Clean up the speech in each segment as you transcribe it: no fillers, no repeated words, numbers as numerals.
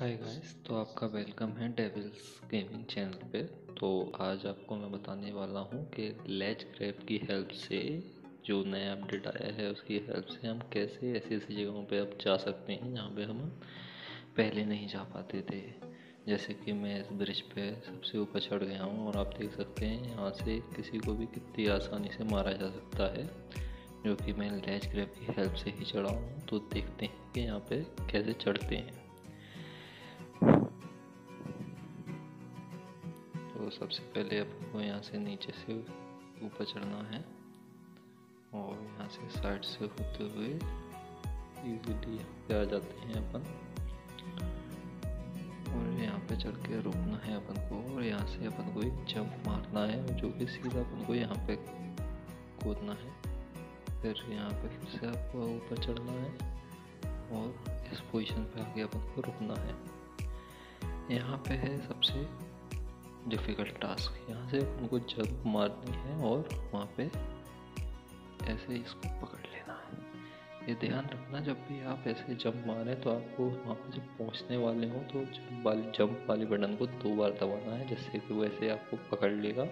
Hi guys, तो आपका welcome है डेविल्स गेमिंग चैनल पे। तो आज आपको मैं बताने वाला हूँ कि लेज ग्रैब की हेल्प से, जो नया अपडेट आया है उसकी हेल्प से, हम कैसे ऐसी ऐसी जगहों पे अब जा सकते हैं जहाँ पे हम पहले नहीं जा पाते थे। जैसे कि मैं इस ब्रिज पे सबसे ऊपर चढ़ गया हूँ और आप देख सकते हैं यहाँ से किसी को भी कितनी आसानी से मारा जा सकता है, जो कि मैं लेज ग्रैब की हेल्प से ही चढ़ा हूँ। तो देखते हैं कि यहाँ पे कैसे चढ़ते हैं। तो सबसे पहले आपको यहाँ से नीचे से ऊपर चढ़ना है और यहाँ से साइड से होते हुए इजीली यहाँ पे आ जाते हैं अपन, और यहाँ पे चढ़ के रुकना है अपन को, और यहाँ से अपन को एक जंप मारना है जो कि सीधा अपन को यहाँ पे कूदना है। फिर यहाँ पे फिर से आपको ऊपर चढ़ना है और इस पोजीशन पे आके अपन को रुकना है। यहाँ पे है सबसे डिफ़िकल्ट टास्क, यहाँ से उनको जंप मारनी है और वहाँ पे ऐसे इसको पकड़ लेना है। ये ध्यान रखना, जब भी आप ऐसे जंप मारें तो आपको वहाँ पर जब पहुँचने वाले हों तो जंप वाले बटन को 2 बार दबाना है, जिससे कि वो ऐसे आपको पकड़ लेगा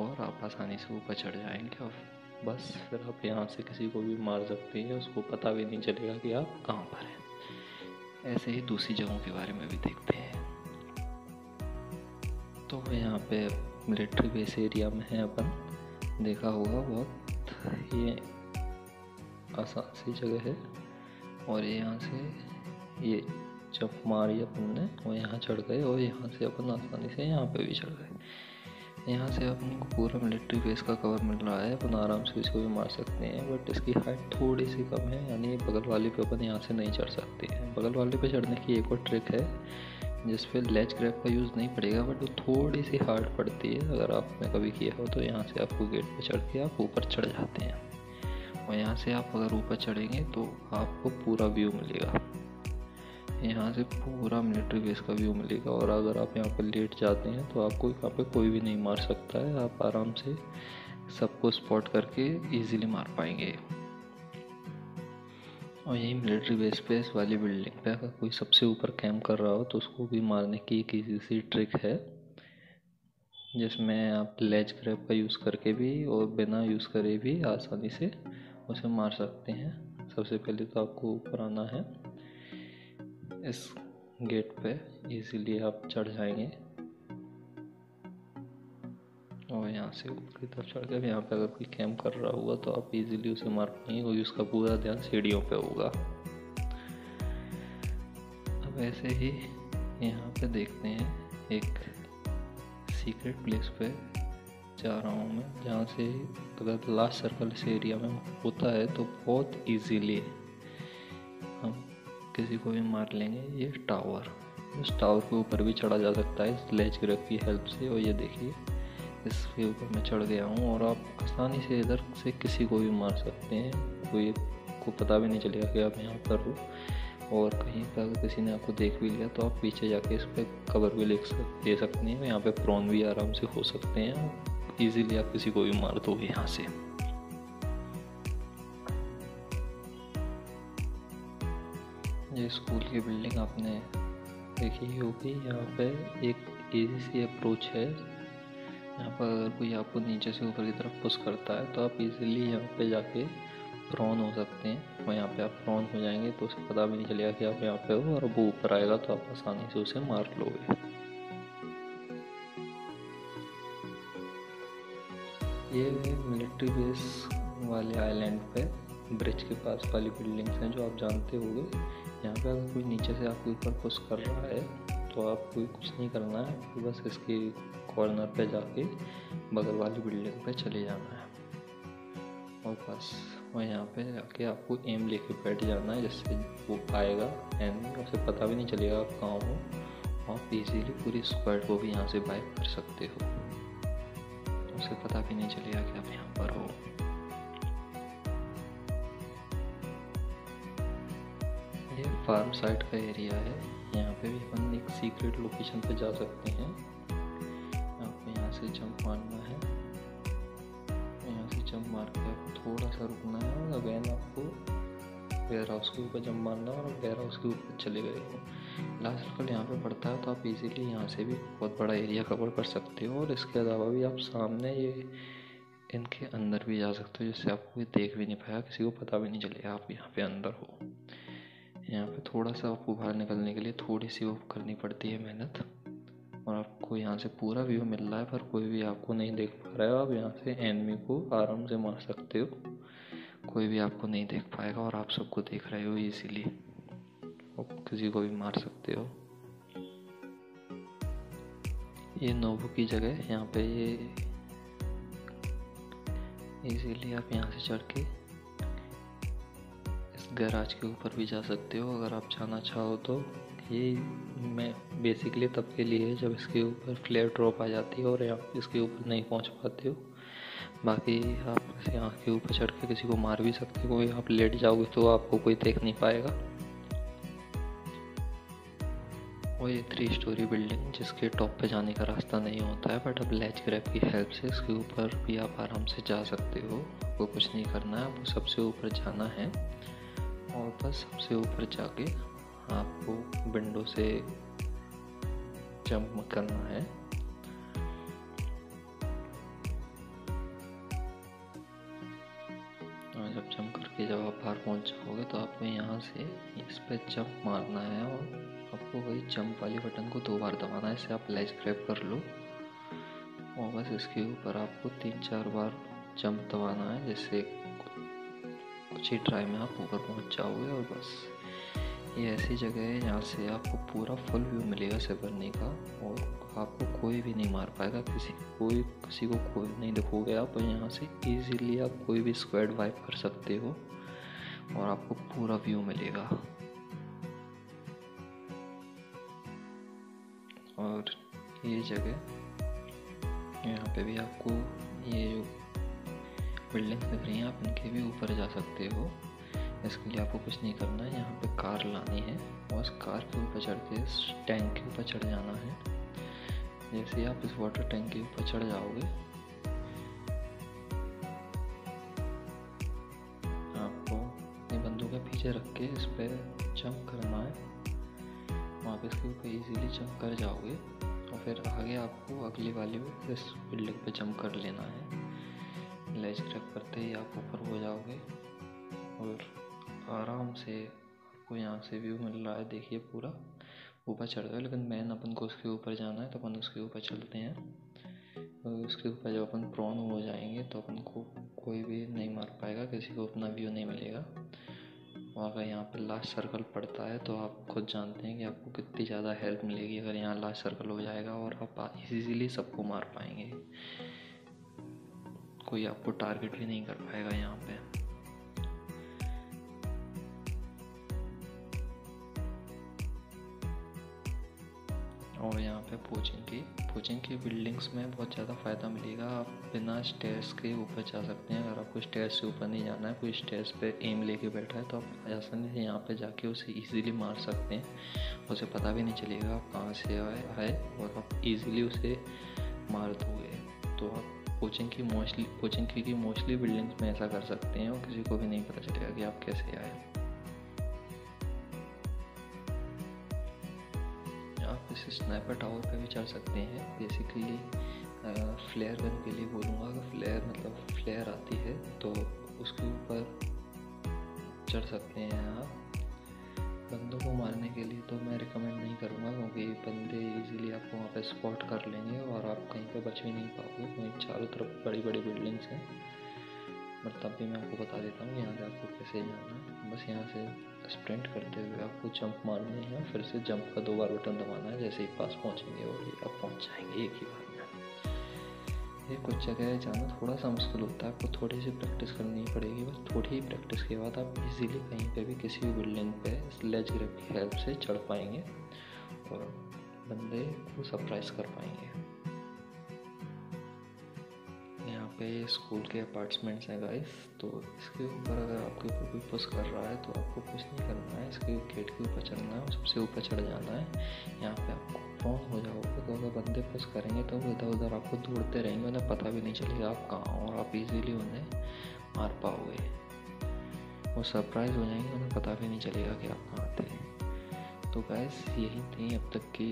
और आप आसानी से ऊपर चढ़ जाएंगे। और बस फिर आप यहाँ से किसी को भी मार सकते हैं, उसको पता भी नहीं चलेगा कि आप कहाँ पर हैं। ऐसे ही दूसरी जगहों के बारे में भी देखते हैं। तो यहाँ पे मिलिट्री बेस एरिया में है अपन, देखा होगा, बहुत ये आसान सी जगह है। और यहाँ से ये जंप मारी अपन ने और यहाँ चढ़ गए, और यहाँ से अपन आसानी से यहाँ पे भी चढ़ गए। यहाँ से अपन को पूरा मिलिट्री बेस का कवर मिल रहा है, अपन आराम से इसको भी मार सकते हैं। बट इसकी हाइट थोड़ी सी कम है, यानी बगल वाले पे अपन यहाँ से नहीं चढ़ सकते हैं। बगल वाले पे चढ़ने की एक और ट्रिक है जिस पे लेज ग्रैब का यूज़ नहीं पड़ेगा, बट वो थोड़ी सी हार्ड पड़ती है। अगर आपने कभी किया हो तो यहाँ से आपको गेट पे चढ़ के आप ऊपर चढ़ जाते हैं, और यहाँ से आप अगर ऊपर चढ़ेंगे तो आपको पूरा व्यू मिलेगा, यहाँ से पूरा मिलिट्री बेस का व्यू मिलेगा। और अगर आप यहाँ पर लेट जाते हैं तो आपको यहाँ पर कोई भी नहीं मार सकता है, आप आराम से सबको स्पॉट करके ईजिली मार पाएंगे। और यही मिलिट्री बेस पे इस वाली बिल्डिंग पे अगर कोई सबसे ऊपर कैंप कर रहा हो तो उसको भी मारने की एक ईजी सी ट्रिक है, जिसमें आप लेज ग्रैब का यूज़ करके भी और बिना यूज़ करे भी आसानी से उसे मार सकते हैं। सबसे पहले तो आपको ऊपर आना है, इस गेट पे ईजीली आप चढ़ जाएंगे, और यहाँ से ऊपर की तरफ चढ़ के यहाँ पे अगर कोई कैंप कर रहा होगा तो आप इजीली उसे मार पाएंगे, और उसका पूरा ध्यान सीढ़ियों पे होगा। अब ऐसे ही यहाँ पे देखते हैं, एक सीक्रेट प्लेस पे जा रहा हूँ मैं, जहाँ से अगर लास्ट सर्कल इस एरिया में होता है तो बहुत इजीली हम किसी को भी मार लेंगे। ये टावर, उस टावर के ऊपर भी चढ़ा जा सकता है इस लेज ग्रैब की हेल्प से, और ये देखिए इसके ऊपर मैं चढ़ गया हूँ, और आप आसानी से इधर से किसी को भी मार सकते हैं, कोई को पता भी नहीं चलेगा कि आप यहाँ पर हो। और कहीं पर अगर किसी ने आपको देख भी लिया तो आप पीछे जाके इस पर कवर भी ले सकते हैं, यहाँ पे प्रॉन भी आराम से हो सकते हैं, इजीली आप किसी को भी मार दोगे यहाँ से। ये स्कूल की बिल्डिंग आपने देखी होगी, यहाँ पे एक ईजी सी अप्रोच है, यहाँ पर अगर कोई आपको नीचे से ऊपर की तरफ पुश करता है तो आप इजीली यहाँ पे जाके प्रॉन हो सकते हैं, और यहाँ पे आप प्रॉन हो जाएंगे तो उसे पता भी नहीं चलेगा कि आप यहाँ पे हो, और वो ऊपर आएगा तो आप आसानी से उसे मार लोगे। ये मिलिट्री बेस वाले आइलैंड पे ब्रिज के पास वाली बिल्डिंग्स हैं जो आप जानते होंगे। यहाँ पे अगर कोई नीचे से आपके ऊपर पुश कर रहा है तो आपको कुछ नहीं करना है, तो बस इसके कॉर्नर पे जाके बगल वाली बिल्डिंग पे चले जाना है, और बस वह यहाँ पे जाके आपको एम लेके बैठ जाना है, जिससे वो आएगा एंड उसे पता भी नहीं चलेगा आप कहाँ हो। आप इजीली पूरी स्क्वाड को भी यहाँ से बाय कर सकते हो, उसे पता भी नहीं चलेगा कि आप यहाँ पर हो। ये फार्म साइट का एरिया है, यहाँ पे भी हम एक सीक्रेट लोकेशन पे जा सकते हैं। आपको यहाँ से जंप मारना है, यहाँ से जंप मार के आप थोड़ा सा रुकना है, और अगेन आपको वेयर हाउस के ऊपर जब मारना और वेयर हाउस के ऊपर चले गए। लास्ट लेवल यहाँ पे पड़ता है, तो आप इजीली यहाँ से भी बहुत बड़ा एरिया कवर कर सकते हो। और इसके अलावा भी आप सामने ये इनके अंदर भी जा सकते हो, जिससे आपको देख भी नहीं पाया, किसी को पता भी नहीं चलेगा आप यहाँ पे अंदर हो। यहाँ पे थोड़ा सा आपको बाहर निकलने के लिए थोड़ी सी वो करनी पड़ती है मेहनत, और आपको यहाँ से पूरा व्यू मिल रहा है पर कोई भी आपको नहीं देख पा रहा है। आप यहाँ से एनिमी को आराम से मार सकते हो, कोई भी आपको नहीं देख पाएगा और आप सबको देख रहे हो, इसीलिए आप किसी को भी मार सकते हो। ये नोबो की जगह यहाँ पे, ये इसीलिए आप यहाँ से चढ़ के गैराज के ऊपर भी जा सकते हो अगर आप जाना चाहो तो। ये मैं बेसिकली तब के लिए है जब इसके ऊपर फ्लेयर ड्रॉप आ जाती है और आप इसके ऊपर नहीं पहुंच पाते हो। बाकी आप किसी आँख के ऊपर चढ़ के किसी को मार भी सकते हो, आप लेट जाओगे तो आपको कोई देख नहीं पाएगा। और ये 3 स्टोरी बिल्डिंग जिसके टॉप पे जाने का रास्ता नहीं होता है, बट आप लेज ग्रैब की हेल्प से इसके ऊपर भी आप आराम से जा सकते हो। आपको कुछ नहीं करना है, आपको सबसे ऊपर जाना है और बस सबसे ऊपर जाके आपको विंडो से जंप करना है। और जब जंप करके जब आप बाहर पहुंच जाओगे तो आपको यहाँ से इस पर जंप मारना है, और आपको वही जंप वाले बटन को 2 बार दबाना है। इससे आप लेज ग्रैब कर लो और बस इसके ऊपर आपको 3-4 बार जंप दबाना है, जिससे अच्छी ट्राई में आप ऊपर पहुंच जाओगे। और बस ये ऐसी जगह है जहाँ से आपको पूरा फुल व्यू मिलेगा सेबरनी का, और आपको कोई भी नहीं मार पाएगा, किसी को कोई नहीं दिखोगे आप। और यहाँ से इजीली आप कोई भी स्क्वाड वाइप कर सकते हो और आपको पूरा व्यू मिलेगा। और ये जगह यहाँ पे भी आपको ये बिल्डिंग्स दिख रही हैं, आप इनके भी ऊपर जा सकते हो। इसके लिए आपको कुछ नहीं करना है, यहाँ पे कार लानी है और इस कार के ऊपर चढ़ के इस टैंक के ऊपर चढ़ जाना है। जैसे ही आप इस वाटर टैंक के ऊपर चढ़ जाओगे, आपको ये बंदूक के पीछे रख के इस पर जंप करना है। आप इसके ऊपर ईजीली जंप कर जाओगे और फिर आगे आपको अगली वाली में इस बिल्डिंग पर जंप कर लेना है। लेज ग्रैब करते ही आप ऊपर हो जाओगे और आराम से आपको यहाँ से व्यू मिल रहा है। देखिए पूरा ऊपर चढ़ गए, लेकिन मैन अपन को उसके ऊपर जाना है, तो अपन उसके ऊपर चलते हैं। और उसके ऊपर जब अपन प्रॉन हो जाएंगे तो अपन को कोई भी नहीं मार पाएगा, किसी को अपना व्यू नहीं मिलेगा। और अगर यहाँ पर लास्ट सर्कल पड़ता है तो आप खुद जानते हैं कि आपको कितनी ज़्यादा हेल्प मिलेगी अगर यहाँ लास्ट सर्कल हो जाएगा और आप ईजीली सबको मार पाएंगे, कोई आपको टारगेट भी नहीं कर पाएगा यहाँ पे। और यहाँ पे पोचिंग की बिल्डिंग्स में बहुत ज़्यादा फ़ायदा मिलेगा। आप बिना स्टेयर्स के ऊपर जा सकते हैं, अगर आपको स्टेयर्स से ऊपर नहीं जाना है, कोई स्टेयर्स पे एम लेके बैठा है तो आप आसानी से यहाँ पे जाके उसे इजीली मार सकते हैं। उसे पता भी नहीं चलेगा आप कहाँ से आए और आप इजीली उसे मार दोगे। तो आप कोचिंग की मोस्टली बिल्डिंग्स में ऐसा कर सकते हैं और किसी को भी नहीं पता चलेगा कि आप कैसे आए। आप इस स्नाइपर टावर पे भी चढ़ सकते हैं। बेसिकली फ्लेयर गन के लिए बोलूँगा कि फ्लेयर मतलब फ्लेयर आती है, तो उसके ऊपर चढ़ सकते हैं आप। बंदों को मारने के लिए तो मैं रिकमेंड नहीं करूँगा, क्योंकि बंदे इजीली आपको वहाँ पे स्पॉट कर लेंगे और आप कहीं पे बच भी नहीं पाओगे, क्योंकि चारों तरफ बड़ी बड़ी बिल्डिंग्स हैं। बट तब भी मैं आपको बता देता हूँ यहाँ से आपको कैसे जाना है। बस यहाँ से स्प्रिंट करते हुए आपको जंप मारनी है, फिर से जंप का 2 बार बटन दबाना है। जैसे ही पास पहुँचेंगे और आप पहुँच जाएंगे एक ही बार में। ये कुछ जगह जाना थोड़ा सा मुश्किल होता है, आपको थोड़ी सी प्रैक्टिस करनी पड़ेगी। बस थोड़ी ही प्रैक्टिस के बाद आप इजीली कहीं पे भी किसी भी बिल्डिंग पे लेज ग्रैब की हेल्प से चढ़ पाएंगे और बंदे को सरप्राइज कर पाएंगे। यहाँ पे स्कूल के अपार्टमेंट्स हैं गाइस, तो इसके ऊपर अगर आपके ऊपर कोई पुश कर रहा है तो आपको कुछ नहीं करना है। इसके गेट के ऊपर चढ़ना है और सबसे ऊपर चढ़ जाना है। यहाँ पे आपको प्रॉन हो जाओगे तो अगर बंदे पुश करेंगे तो इधर उधर आपको दौड़ते रहेंगे, उन्हें पता भी नहीं चलेगा आप कहाँ, और आप इजीली उन्हें मार पाओगे। वो सरप्राइज़ हो जाएंगे, उन्हें पता भी नहीं चलेगा कि आप कहाँ आते हैं। तो गाइस यही थी अब तक की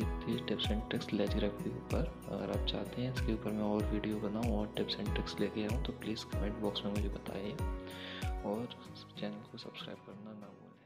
टिप्स एंड ट्रिक्स लेजग्राफ के ऊपर। अगर आप चाहते हैं इसके ऊपर मैं और वीडियो बनाऊँ और टिप्स एंड ट्रिक्स लेके आऊँ तो प्लीज़ कमेंट बॉक्स में मुझे बताइए और चैनल को सब्सक्राइब करना ना भूलें।